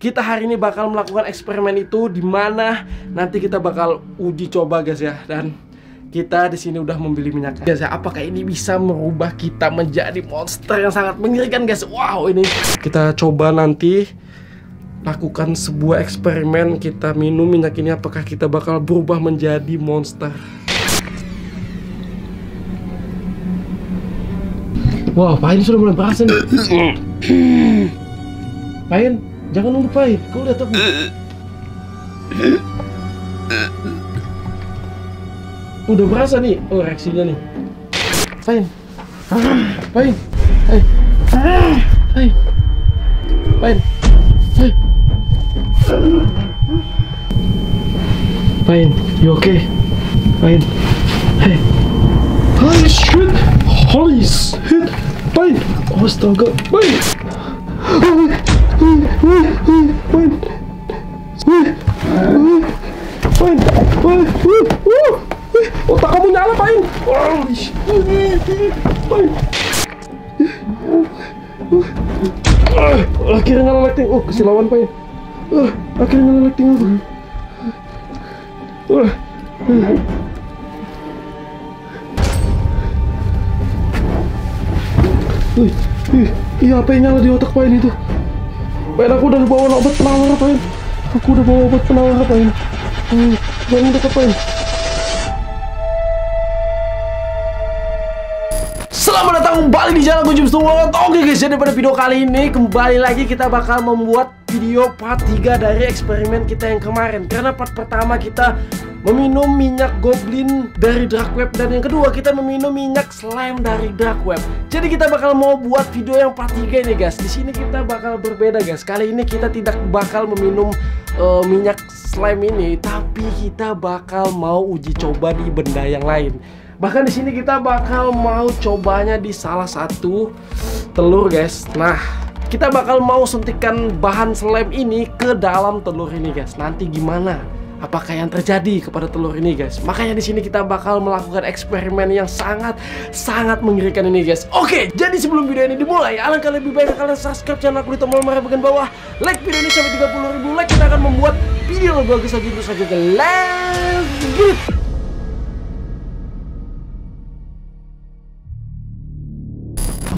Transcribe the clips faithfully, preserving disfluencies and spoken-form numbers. Kita hari ini bakal melakukan eksperimen itu, dimana nanti kita bakal uji coba, guys ya. Dan kita di sini udah membeli minyak, guys ya. Apakah ini bisa merubah kita menjadi monster yang sangat mengerikan, guys? Wow, ini kita coba nanti lakukan sebuah eksperimen. Kita minum minyak ini, apakah kita bakal berubah menjadi monster? Wow, Pain sudah mulai berasa nih. Pain, jangan nunggu, Pai. Kau udah tahu. Udah berasa nih. Oh, reaksinya nih. Pai. Pai. Hai. Hai. Pai. Hai. Pai, you okay? Pai. Hey. Holy shit. Holy shit. Pai. Astaga. Pai. Wait, wait, wait, wait, wait, otak kamu nyala, Pain. Akhirnya nyala lighting. Oh, kesilauan, Pain. Akhirnya nyala lighting. Iya, apa yang nyala di otak Pain itu? Pain, aku udah bawa obat penawar, Pain. Aku udah bawa obat penawar, Pain. Hmm, jangan dekat, Pain. Selamat datang kembali di channel Gojim World. Oke guys, jadi pada video kali ini kembali lagi kita bakal membuat video part tiga dari eksperimen kita yang kemarin. Karena part pertama kita meminum minyak goblin dari DARKWEB, dan yang kedua kita meminum minyak slime dari DARKWEB. Jadi kita bakal mau buat video yang part tiga ini, guys. Di sini kita bakal berbeda, guys. Kali ini kita tidak bakal meminum uh, minyak slime ini, tapi kita bakal mau uji coba di benda yang lain. Bahkan di sini kita bakal mau cobanya di salah satu telur, guys. Nah, kita bakal mau suntikan bahan slime ini ke dalam telur ini, guys. Nanti gimana? Apakah yang terjadi kepada telur ini, guys? Makanya di sini kita bakal melakukan eksperimen yang sangat sangat mengerikan ini, guys. Oke, jadi sebelum video ini dimulai, alangkah lebih baik kalian subscribe channel aku di tombol merah bagian bawah, like video ini sampai tiga puluh ribu like, kita akan membuat video lebih bagus lagi. Terus aja, let's go.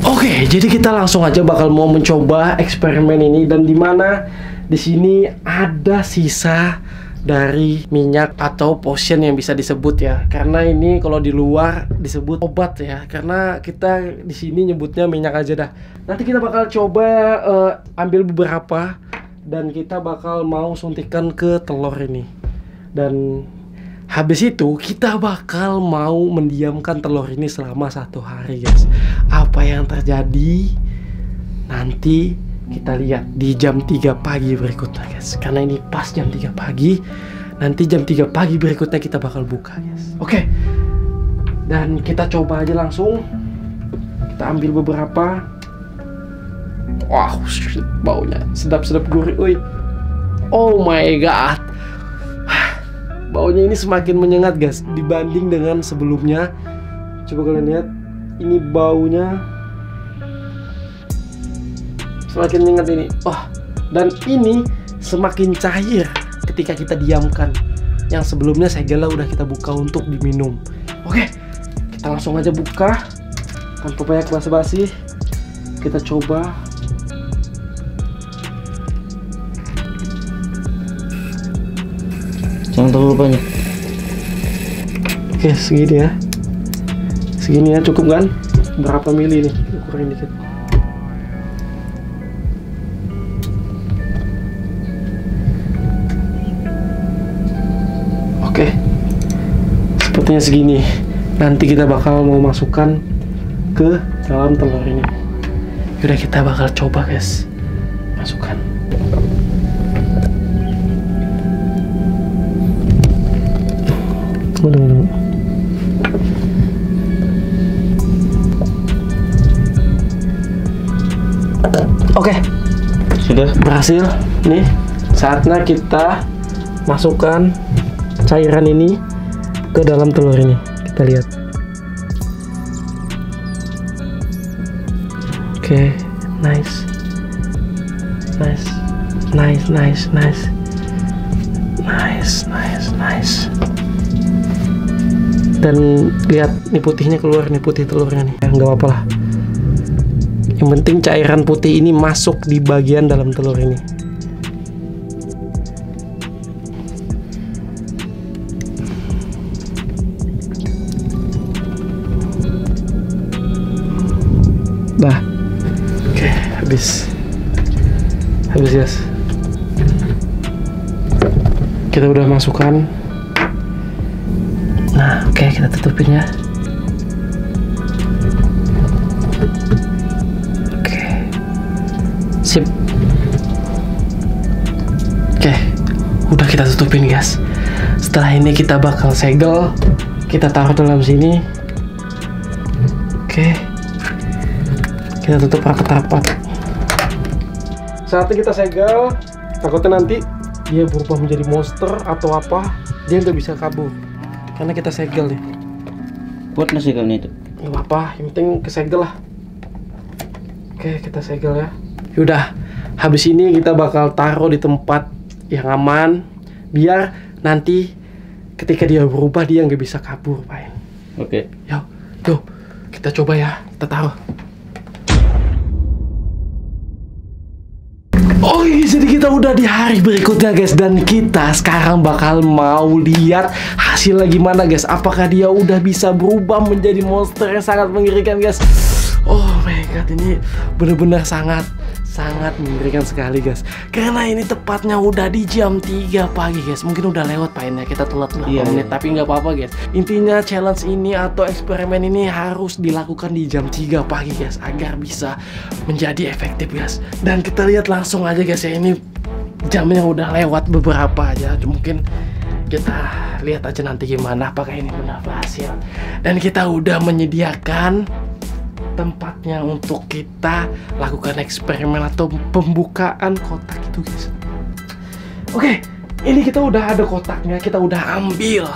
Oke, jadi kita langsung aja bakal mau mencoba eksperimen ini, dan dimana di sini ada sisa dari minyak atau potion yang bisa disebut ya, karena ini kalau di luar disebut obat ya, karena kita di sini nyebutnya minyak aja dah. Nanti kita bakal coba uh, ambil beberapa dan kita bakal mau suntikan ke telur ini, dan habis itu kita bakal mau mendiamkan telur ini selama satu hari, guys. Apa yang terjadi nanti kita lihat di jam tiga pagi berikutnya, guys. Karena ini pas jam tiga pagi, nanti jam tiga pagi berikutnya kita bakal buka, guys. Oke, dan kita coba aja langsung. Kita ambil beberapa. Wow, shit, baunya sedap-sedap gurih, uy. Oh my god, baunya ini semakin menyengat, guys, dibanding dengan sebelumnya. Coba kalian lihat, ini baunya semakin menyengat ini. Oh, dan ini semakin cair ketika kita diamkan. Yang sebelumnya segala udah kita buka untuk diminum. Oke, kita langsung aja buka tanpa banyak basa-basi. Kita coba. Jangan terlalu banyak. Oke, segini ya. Segini ya, cukup kan? Berapa mili nih? Kurang dikit. Oke, sepertinya segini. Nanti kita bakal mau masukkan ke dalam telur ini. Yaudah, kita bakal coba, guys. Masukkan. Oke, okay. Sudah berhasil. Nih, saatnya kita masukkan cairan ini ke dalam telur ini. Kita lihat. Oke, okay. Nice, nice. nice, nice, nice, nice, nice, nice. Dan lihat nih putihnya keluar nih, putih telurnya nih. Nggak apa-apa lah. Yang penting cairan putih ini masuk di bagian dalam telur ini. Nah, oke, okay, habis, habis guys. Kita udah masukkan. Nah, oke, okay, kita tutupin ya. Oke, okay. Sip. Oke, okay. Udah kita tutupin guys. Setelah ini kita bakal segel. Kita taruh dalam sini. Oke. Okay. Kita tutup rapat-rapat. Saatnya kita segel, takutnya nanti dia berubah menjadi monster atau apa, dia nggak bisa kabur karena kita segel nih. Buat segelnya itu nggak apa-apa, yang penting kesegel lah. Oke, kita segel ya. Yaudah, habis ini kita bakal taruh di tempat yang aman biar nanti ketika dia berubah dia nggak bisa kabur, Pak. Oke. Yo, yo, kita coba ya, kita taruh. Oke, jadi kita udah di hari berikutnya guys, dan kita sekarang bakal mau lihat hasilnya gimana guys. Apakah dia udah bisa berubah menjadi monster yang sangat mengerikan guys. Oh my god, ini bener-bener sangat sangat mengerikan sekali guys. Karena ini tepatnya udah di jam tiga pagi guys. Mungkin udah lewat painnya, kita telat berapa iya, menit iya. Tapi nggak apa-apa guys. Intinya challenge ini atau eksperimen ini harus dilakukan di jam tiga pagi guys, agar bisa menjadi efektif guys. Dan kita lihat langsung aja guys ya, ini jamnya udah lewat beberapa aja. Mungkin kita lihat aja nanti gimana, apakah ini benar berhasil. Dan kita udah menyediakan tempatnya untuk kita lakukan eksperimen atau pembukaan kotak itu guys. Oke, ini kita udah ada kotaknya, kita udah ambil.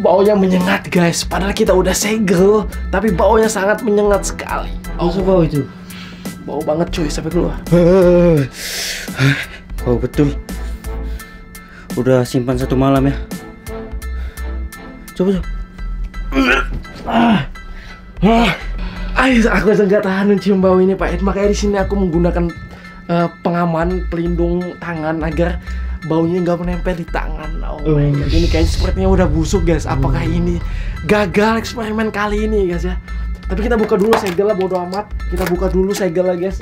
Baunya menyengat guys, padahal kita udah segel, tapi baunya sangat menyengat sekali. Oh, bau itu bau banget cuy, sampai keluar. Oh betul, udah simpan satu malam ya. Coba coba. Ah. Hah, aku nggak tahan mencium bau ini Pak Ed, makanya di sini aku menggunakan uh, pengaman pelindung tangan agar baunya nggak menempel di tangan. Oh uh. my god, ini kayaknya sepertinya udah busuk guys. Apakah uh. ini gagal eksperimen kali ini guys ya? Tapi kita buka dulu segel lah, bodo amat. Kita buka dulu segel lah guys.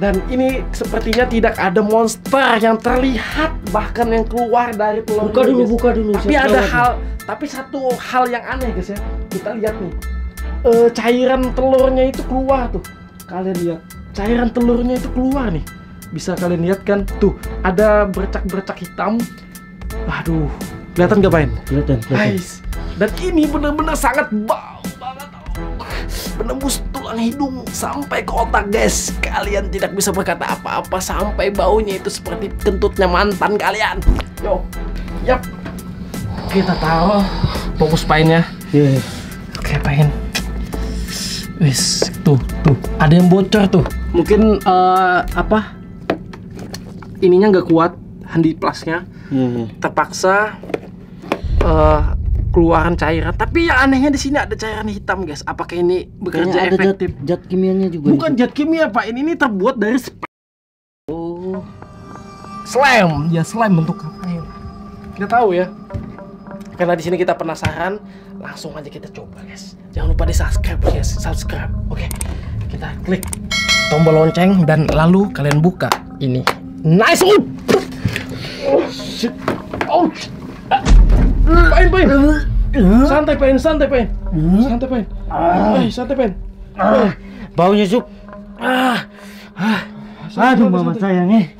Dan ini sepertinya tidak ada monster yang terlihat bahkan yang keluar dari telur. Buka dulu, guys. buka dulu. Tapi ada hal, nih. tapi satu hal yang aneh guys ya. Kita lihat nih. Uh, cairan telurnya itu keluar tuh, kalian lihat cairan telurnya itu keluar nih, bisa kalian lihat kan tuh ada bercak-bercak hitam. Aduh, kelihatan gak Pak? Kelihatan. Guys, dan ini benar-benar sangat bau banget, menembus tulang hidung sampai ke otak guys. Kalian tidak bisa berkata apa-apa sampai baunya itu seperti kentutnya mantan kalian. Yo, yap, kita tahu fokus painnya. Iya. Yeah. Oke, pain. Wis, tuh, tuh, ada yang bocor tuh. Mungkin uh, apa? Ininya nggak kuat, handi plasnya. Mm-hmm. Terpaksa uh, keluaran cairan. Tapi yang anehnya di sini ada cairan hitam, guys. Apakah ini bekerja ada efektif? Jad, jad kimianya juga. Bukan jad kimia, Pak. Ini, ini terbuat dari oh. slime. Ya, slime bentuk apa ya? Kita tahu ya. Karena di sini kita penasaran, langsung aja kita coba guys. Jangan lupa di subscribe guys, subscribe. Oke, kita klik tombol lonceng dan lalu kalian buka ini. Nice. Oh, oh shit. Oh shit. Pain, pain. Santai pain, santai pain. Santai pain. Eh, santai pain. Ah, baunya sup. Ah. Ah. Aduh mama sayang nih.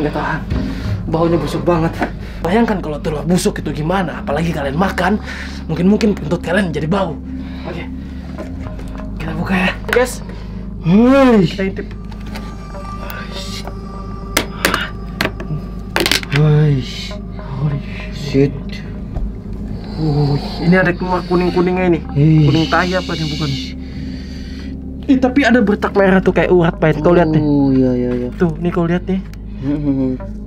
Nggak tahan, baunya busuk banget. Bayangkan kalau telur busuk itu gimana, apalagi kalian makan, mungkin-mungkin kentut kalian jadi bau. Oke, kita buka ya guys. Kita intip. guys. Holy shit. Uh, ini ada keluar kuning-kuningnya ini. Ish. Kuning tai apa nih bukan? Ih, tapi ada bertak merah tuh kayak urat pahit. Kau lihat nih. Oh iya iya iya. Tuh, nih kau lihat nih.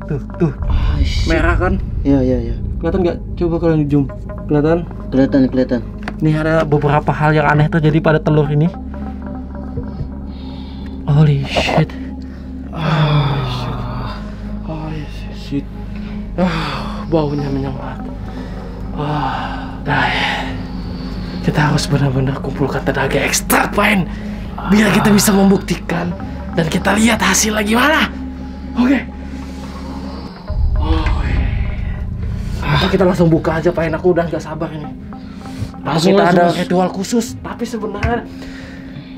Tuh, tuh. Ish. Merah kan? Iya iya iya. Kelihatan nggak? Coba kalian zoom. Kelihatan? Kelihatan, kelihatan. Nih ada beberapa hal yang aneh terjadi pada telur ini. Holy shit. Holy shit. Holy shit. Ah, baunya menyengat. Ah, dah. Kita harus benar-benar kumpulkan tenaga ekstra, Pain. Biar kita bisa membuktikan dan kita lihat hasilnya gimana. Oke. Okay. Oh. Apa kita langsung buka aja, Pain? Aku udah gak sabar ini. Langsung kita ada ritual khusus, tapi sebenarnya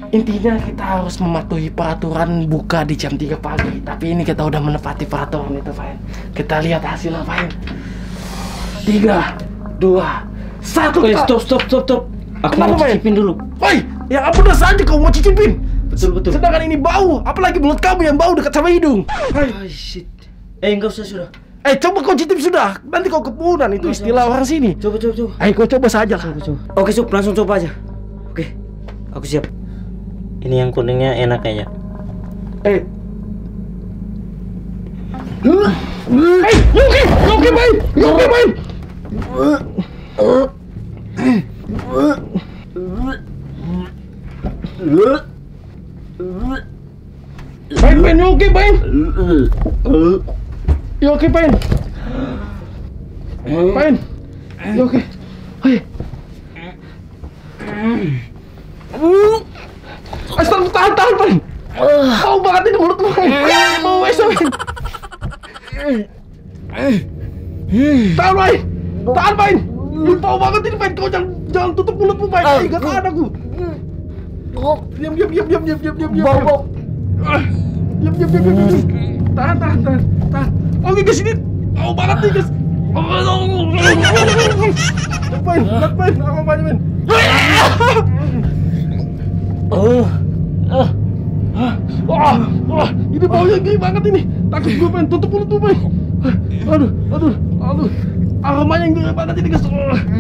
intinya kita harus mematuhi peraturan buka di jam tiga pagi. Tapi ini kita udah menepati peraturan itu, Fain. Kita lihat hasilnya, Fain. tiga, dua, satu. Stop, stop, stop, stop. Aku mau cicipin dulu. Woi, ya ampun, udah saja kau mau cicipin. Betul, betul. Sedangkan ini bau, apalagi mulut kamu yang bau dekat sama hidung. Oh, shit. Eh, enggak usah sudah. Eh, coba kau cicip sudah, nanti kau kepunan. Itu coba, istilah coba, orang sini. Coba, coba, coba. Eh, kau coba saja lah. Coba, coba. Oke, Sup, langsung coba aja. Oke, aku siap. Ini yang kuningnya enak kayaknya. Eh, eh, oke, oke, Main, oke, Main. Main, Main, oke, Main. Ya oke, Pain. Pain. Ya oke. Hei. Uh. Astaga, tahan, tahan, Pain. Tahu banget ini mulutmu, Pain. Mau es, Pain. Tahan, Pain. Tahan, Pain. Tahu banget ini, Pain. Kau jangan jangan tutup mulutmu, Pain. Enggak tahan aku. Diam, diam, diam, diam, diam, diam, diam. Bau. Diam, diam, diam, diam. Tahan, tahan, tahan. Tahan. Oke, guys, ini tahu banget nih, guys. Pain, Pain, aku apa Pain? Oh, ah, ah, wah, ini baunya gini banget ini. Takut gue, Pain, tutup mulut gue, Pain. Aduh, aduh, aduh, aromanya gini banget ini, guys.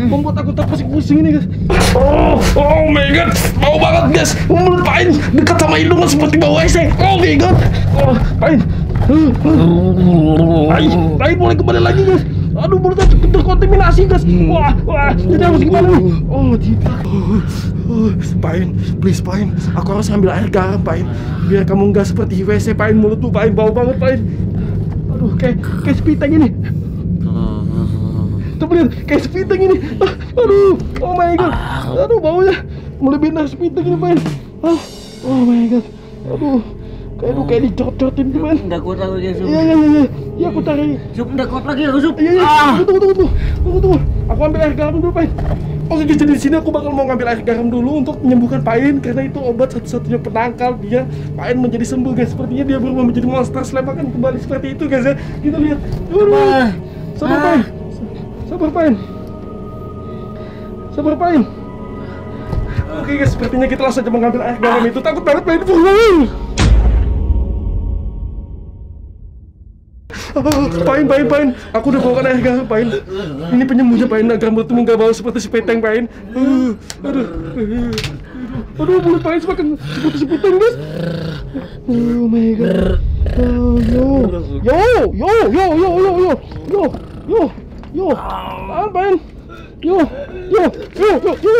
Membuat aku terpusing pusing ini, guys. Oh, oh my god, bau banget, guys. Mulut Pain dekat sama hidung seperti bau eseng. Oh my god, oh, Pain. Pain, Pain mulai kembali lagi, guys. Aduh, mulutnya terkontaminasi, guys. Wah, wah, kita harus gimana nih? Oh tidak. Pain, please, Pain. Aku harus ambil air garam, Pain. Biar kamu nggak seperti W C, Pain. Mulut tuh, Pain, bau banget, Pain. Aduh, kayak kayak sepiteng ini. Tuh lihat, kayak sepiteng ini. Aduh, oh my god. Aduh, baunya melebihi dari sepiteng ini, Pain. Oh, oh my god. Aduh. Kayak kayak dicocot-cocotin teman. Enggak kuat lagi ya, Sup. Iya, iya, iya. Ya aku tarik. Sup, enggak kuat lagi aku, Sup. Iya, iya. Tunggu, tunggu, tunggu. Tunggu, tunggu. Aku ambil air garam dulu, Pain. Oke, jadi di sini aku bakal mau ngambil air garam dulu untuk menyembuhkan Pain karena itu obat satu-satunya penangkal dia. Pain menjadi sembuh, guys. Sepertinya dia berubah menjadi monster slime kan kembali seperti itu, guys ya. Kita lihat. Sabar. Sabar, Pain. Sabar, Pain. Sabar, Pain. Oke, guys, sepertinya kita langsung aja mengambil air garam itu. Takut banget Pain. Oh, Pain, Pain, Pain. Aku udah bawakan air garam, Pain. Ini penyembuhnya, Pain. Agar mulutmu nggak bau seperti sepiteng, Pain. Uh, aduh, uh, aduh, mulut Pain semakin seperti sepiteng, guys. Oh my god. Oh, yo, yo, yo, yo, yo, yo, yo, yo, yo, yo. Tahan, Pain. Yo, yo, yo, yo, yo.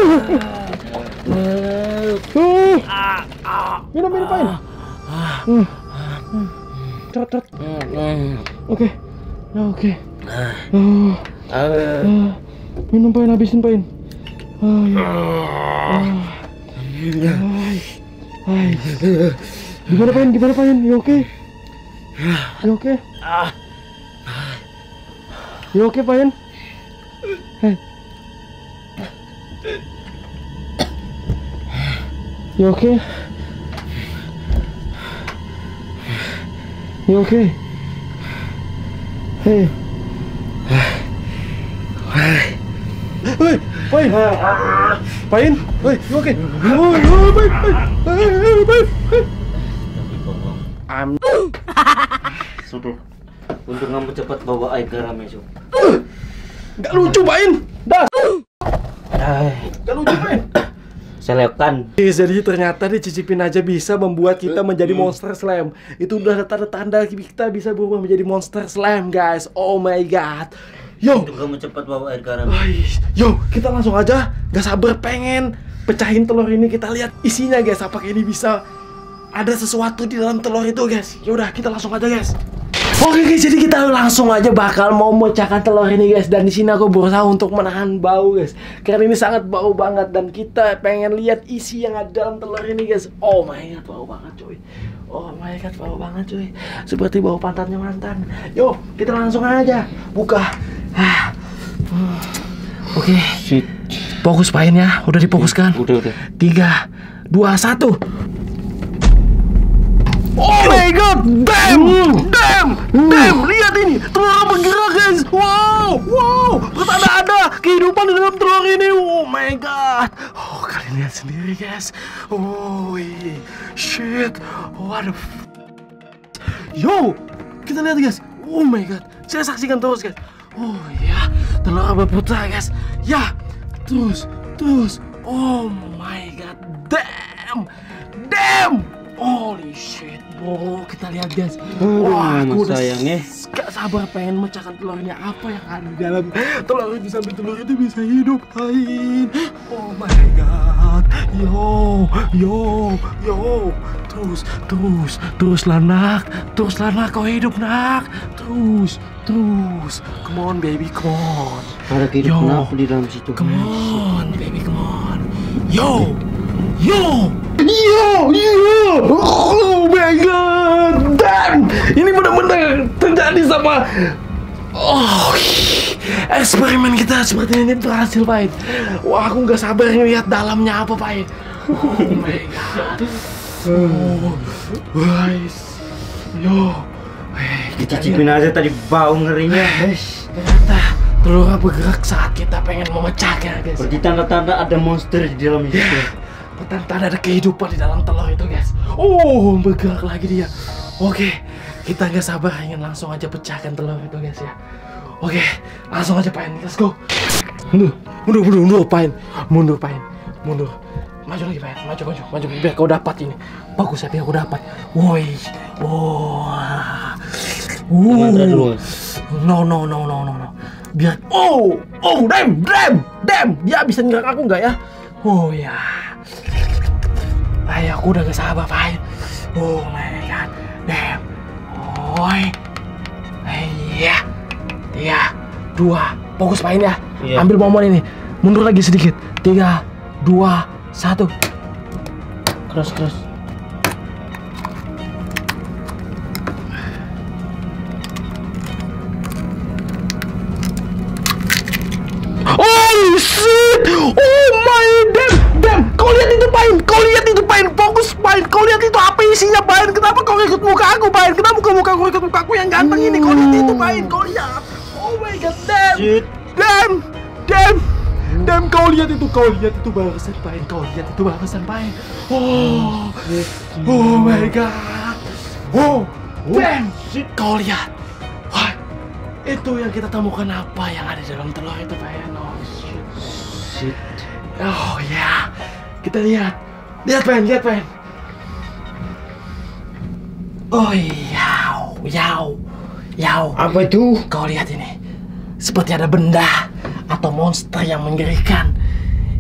Uh, minum, minum, Pain. Uh, uh. Trot, trot. Oke, oke. Minum, Pain, habisin, Pain. Gimana, Pain? Gimana, Pain? Ya oke? Ya oke? Ya oke, Pain? Hei. Ya oke? You okay? Hey. Hey. Hey, Pain. Pain, hey, you okay? Oh, oh, Pain, Pain. Pain. I'm sudah. Untuk kamu cepat bawa air garam ya, Sob. Gak lucu main. Dah. Gak lucu main. Selekan. Jadi ternyata dicicipin aja bisa membuat kita menjadi monster slime. Itu udah tanda-tanda kita bisa berubah menjadi monster slime, guys. Oh my god. Yo. Untuk kamu cepat bawa air garam. Yo, kita langsung aja. Gak sabar pengen pecahin telur ini, kita lihat isinya, guys. Apakah ini bisa ada sesuatu di dalam telur itu, guys? Yaudah, kita langsung aja, guys. Oke guys, jadi kita langsung aja bakal mau memecahkan telur ini, guys. Dan di sini aku berusaha untuk menahan bau, guys, karena ini sangat bau banget. Dan kita pengen lihat isi yang ada dalam telur ini, guys. Oh my god, bau banget cuy. Oh my god, bau banget cuy. Seperti bau pantatnya mantan. Yo, kita langsung aja buka. Oke, okay. Fokus painnya, udah difokuskan. Udah, udah. Tiga, dua, satu. Oh my god, damn, damn, damn, lihat ini, telur bergerak, guys. Wow, wow, ternyata ada kehidupan di dalam telur ini. Oh my god, oh kalian lihat sendiri, guys. Oh shit, what the f. Yo, kita lihat, guys. Oh my god, saya saksikan terus, guys. Oh ya, telur berputar, guys. Ya, terus, terus. Oh my god, damn, damn. Holy shit, bro. Kita lihat, guys. Wah, aku udah gak sabar pengen mecahkan telurnya. Apa yang ada di dalam telur itu sampai telur itu bisa hidup lain. Oh my god. Yo, yo, yo. Terus, terus, terus lah, nak. Terus lah, nak, kau hidup, nak. Terus, terus. Come on, baby, come on. Ada kehidupan apa di dalam situ? Come on, baby, come on. Yo, yo. Yo, yo, oh my god, dan ini benar-benar terjadi sama. Oh, eksperimen kita seperti ini berhasil, Pak. Wah, aku nggak sabar ngeliat dalamnya apa, Pak. Oh my god. Oh, guys, yo, kita cicipin aja tadi bau ngerinya. Ternyata telur bergerak saat kita pengen memecahnya, guys. Seperti tanda-tanda ada monster di dalamnya. Yeah. Tanda ada kehidupan di dalam telur itu, guys. Oh, bergerak lagi dia. Oke, okay, kita nggak sabar ingin langsung aja pecahkan telur itu, guys, ya. Oke, okay, langsung aja pain, let's go. Mundur, mundur, mundur, mundur, pain, mundur, pain, mundur. Maju lagi, pain, maju, maju, maju. Biar kau dapat ini. Bagus ya, biar kau dapat. Woi, wah, wow. No, no, no, no, no, no. Biar. Oh, oh, damn, damn, damn. Dia bisa nyerang aku nggak ya? Oh ya. Ay, aku udah gak sabar, Pak. Oh my god, damn. Oi. Iya. Tiga, dua, fokus Pak ya. Yeah. Ambil momen ini. Mundur lagi sedikit. Tiga, dua, satu. Cross, cross. Oh shit. Oh my damn. Kau lihat itu, Pain. Kau lihat itu, Pain. Fokus, Pain. Kau lihat itu apa isinya, Pain. Kenapa kau ikut muka aku, Pain? Kenapa kau muka aku ikut muka aku yang ganteng ini? Kau lihat itu, Pain. Kau lihat. Oh my god, damn. Damn. Damn. Damn, kau lihat itu. Kau lihat itu barusan, Pain. Kau lihat itu barusan, Pain. Oh. Oh my god. Oh. Damn. Kau lihat. Wah. Itu yang kita temukan, apa yang ada dalam telur itu, Pain. Oh shit. Shit. Oh ya, kita lihat, lihat Pen, lihat Pen. Oh yau, yau, yau. Apa itu? Kau lihat ini, seperti ada benda atau monster yang mengerikan.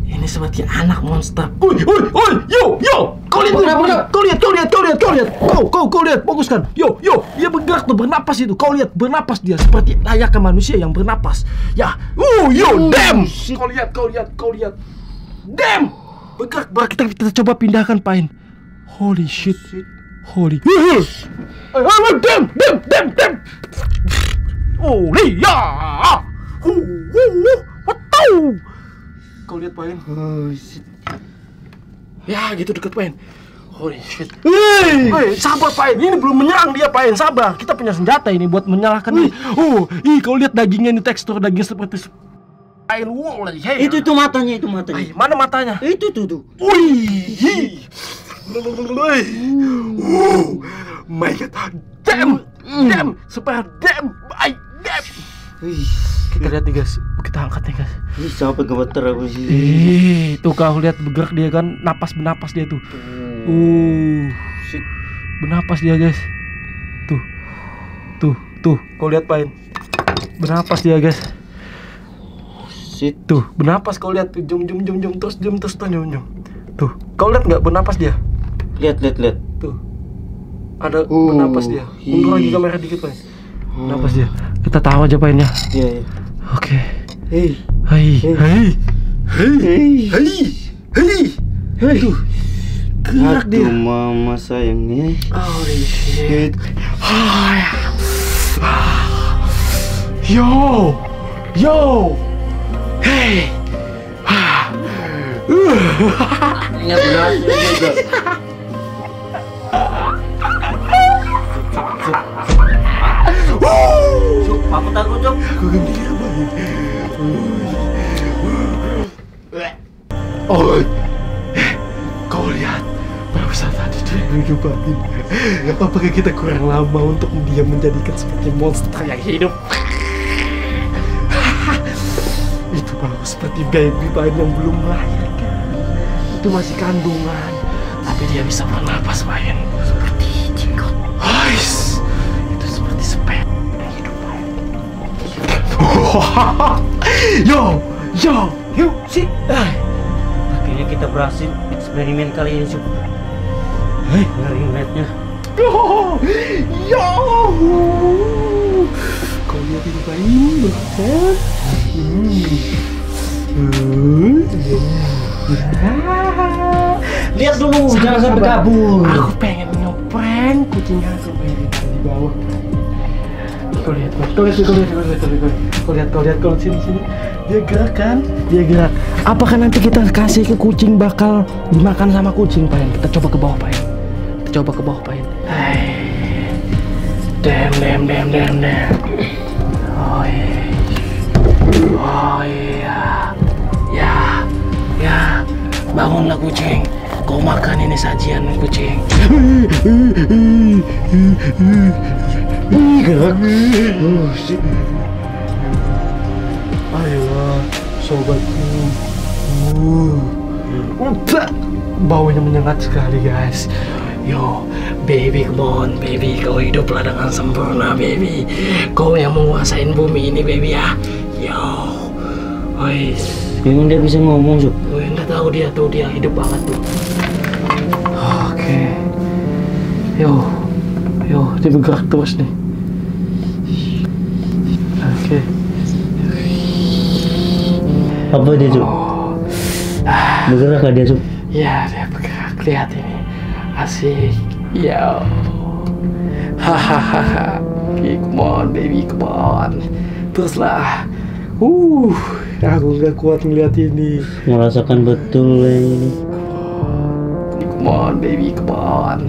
Ini seperti anak monster. Oi, oi, oi, yo, yo. Kau lihat, kau lihat, kau lihat, kau lihat, kau lihat. Kau, kau, kau lihat, fokuskan. Yo, yo, dia bergerak tuh, bernapas itu. Kau lihat, bernapas dia seperti layaknya manusia yang bernapas. Ya, uh, yo, damn. Kau lihat, kau lihat, kau lihat. Damn, bergerak, bergerak. Kita, kita coba pindahkan, Pain. Holy shit, holy. Damn, damn, damn, damn. Holy ya. Hu, hu, hu. Watau. Kau lihat, Pain. Oh shit. Ya gitu dekat, Pain. Holy shit. Hei, hey, sabar, Pain. Ini belum menyerang dia, Pain. Sabar. Kita punya senjata ini buat menyalahkan. Ih. Oh, ih, kau lihat dagingnya ini, tekstur dagingnya seperti. Pain, wow, hey. Itu itu matanya, itu matanya. Ay, mana matanya? Itu tuh tuh. Wih. Oh my god. Damn. Mm. Damn, super damn, by damn. Wih, kita lihat nih guys, kita angkat nih guys. Ini sampai gemeter aku sih. Ih, tuh kau lihat bergerak dia kan, napas benapas dia tuh. Uh, benapas dia guys. Tuh, tuh, tuh, kau lihat pain. Benapas dia guys. Tuh, bernapas kau lihat, jom jom jom jom terus jom terus tuh jom jom. Tuh, kau lihat nggak bernapas dia? Lihat lihat lihat. Tuh, ada uh, bernapas dia. Mundur lagi kamera dikit Pak. Hmm. Bernapas dia. Kita tahu aja painnya. Iya. Yeah, yeah. Oke. Okay. Hei. Hei. Hei. Hei. Hei. Hei. Hei. Tuh, gerak dia. Aduh mama sayangnya. Holy shit. Yo, yo. Hei, ah, uh, ingat benar, ingat benar. Cuk, pakutan lu cuk. Gue gembira banget. Oh, kau lihat barusan tadi dia ngejubatin. Apakah kita kurang lama untuk dia menjadikan seperti monster yang hidup? Itu malah seperti baby pain yang belum melahirkan. Itu masih kandungan, tapi dia bisa bernapas pain. Seperti jenggot. Hais, itu seperti sepeda yang hidup pain. Yo, yo, yo, si. Akhirnya kita berhasil eksperimen kali ini cukup. Hei, ngeri netnya. Yo, kau lihat itu pain, bukan? Hmm. Lihat dulu, jangan sampai kabur. Aku pengen ngeprank kucingnya sampai di bawah. Kau lihat, kau lihat, kau lihat, kau lihat, kau lihat, kau sini sini. Dia gerak kan? Dia gerak. Apakah nanti kita kasih ke kucing bakal dimakan sama kucing, Payan? Kita coba ke bawah, Payan. Kita coba ke bawah, Payan. Dem, dem, dem, dem, dem. Oh iya. Oh iya, ya, ya, bangunlah kucing, kau makan ini sajian kucing. Ayolah, sobatku, udah, baunya menyengat sekali guys. Yo, baby come on, baby, kau hiduplah dengan sempurna, baby. Kau yang menguasain bumi ini, baby ya. Yo, guys. Yang dia bisa ngomong tuh. Gue nggak tahu dia tuh, dia hidup banget tuh. Oke. Okay. Yo, yo, dia bergerak terus nih. Oke. Okay. Apa dia tuh? Oh. Bergerak nggak dia tuh? Ya, dia bergerak. Lihat ini. Asik, yo, hahaha, come on baby, come on, teruslah, uh, aku nggak kuat ngeliat ini, merasakan betul ini, come on baby, come on,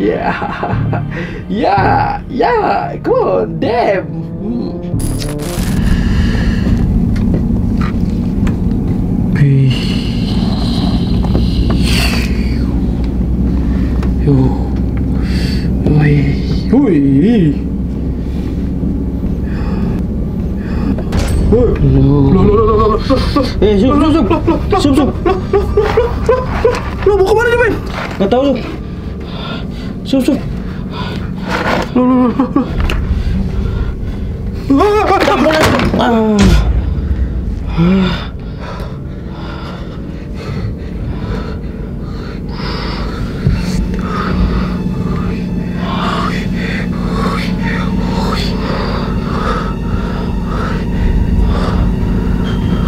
ya, ya, ya, come on, damn. Yo, oi, oi, eh, sup, sup, sup, sup, lo mau kemana nih men? Gak tau sup, sup, sup, lo, lo, lo, lo,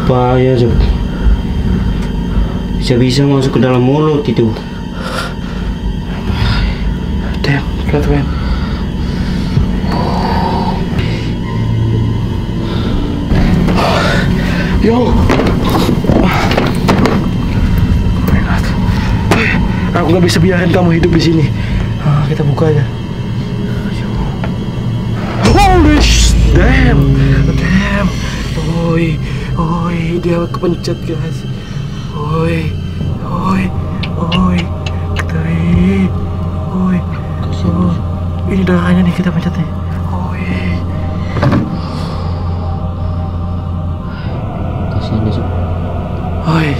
bahaya tuh, bisa-bisa masuk ke dalam mulut itu. Damn, lihat men. Yo, aku nggak bisa biarin kamu hidup di sini. Kita buka aja. Holy shit, damn, damn, boy. Oi, dia kepencet guys. Oi, oi, oi, oi, oi, oi, Ini darahnya nih, kita pencet nih. Oh, iya. Kasihan dia, Sob. Oh, iya.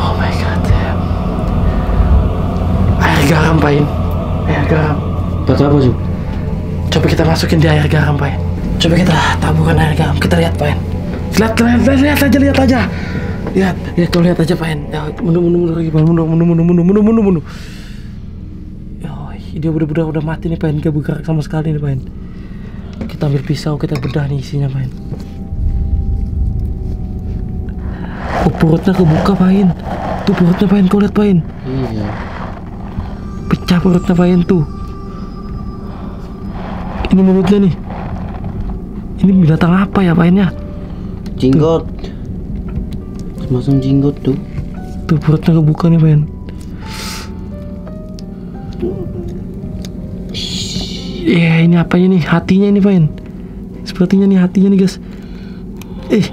Oh my god. Air garam, Pain. Air garam. Buat apa, Sob? Coba kita masukin di air garam, Pain. Coba kita taburkan air garam. Kita lihat, Pain. Lihat, lihat, lihat, lihat aja, lihat aja. Lihat, ya kau lihat aja, Pain. Ya, mundur, mundur, mundur lagi, Pain. Mundur, mundur, mundur, mundur, mundur, mundur, mundur. Dia udah-udah udah mati nih, Pain. Gak bergerak sama sekali nih, Pain. Kita ambil pisau, kita bedah nih isinya, Pain. Oh, perutnya kebuka, Pain. Tuh perutnya, Pain. Kau lihat, Pain. Iya. Pecah perutnya, Pain, tuh. Ini mulutnya nih. Ini binatang apa ya, Painnya? Jinggot. Semacam jinggot tuh. Tuh perutnya kebuka nih, Pain. Ya, yeah, ini apanya nih? Hatinya ini, Pain. Sepertinya nih hatinya nih, guys. Eh.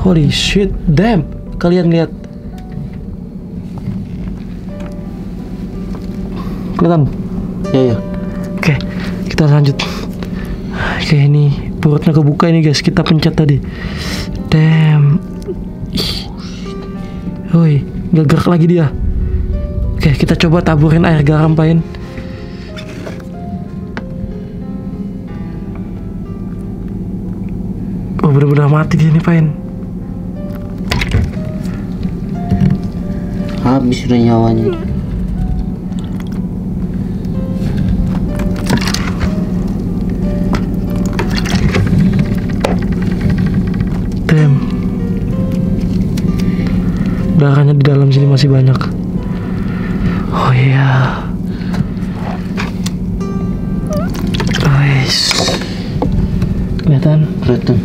Holy shit, damn. Kalian lihat. Kelihatan? Ya, ya. Oke, okay, kita lanjut. Oke, okay, ini perutnya kebuka ini, guys. Kita pencet tadi. Damn. Woi, gak gerak lagi dia. Oke, kita coba taburin air garam, Pain. Oh, bener-bener mati dia nih, Pain. Habis udah nyawanya. Damn. Darahnya di dalam sini masih banyak. Oh iya, guys, kelihatan? Kelihatan.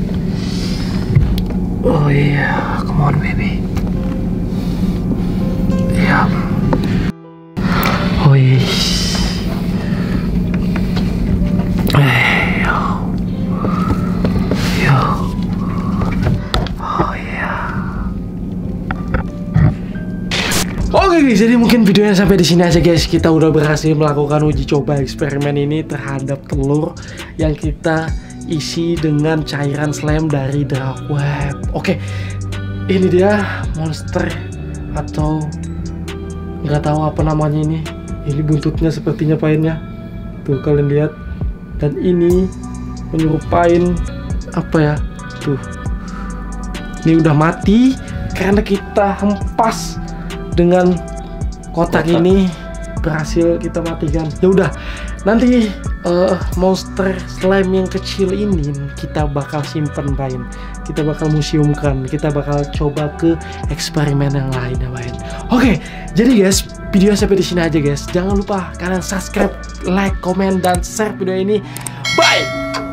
Oh iya, come on baby. Iya. Oh iya. Yo, yo. Oh iya. Oke guys, jadi mungkin videonya sampai di sini aja, guys. Kita udah berhasil melakukan uji coba eksperimen ini terhadap telur yang kita isi dengan cairan slime dari DARKWEB. Oke, ini dia monster atau nggak tahu apa namanya ini. Ini buntutnya sepertinya, Painnya. Tuh kalian lihat. Dan ini menyerupai apa ya? Tuh. Ini udah mati karena kita hempas. Dengan kotak, kotak ini berhasil kita matikan. Ya udah, nanti uh, monster slime yang kecil ini kita bakal simpen, Pain. Kita bakal museumkan. Kita bakal coba ke eksperimen yang lain, ya, Pain. Oke, jadi guys, video sampai di sini aja, guys. Jangan lupa kalian subscribe, like, komen, dan share video ini. Bye.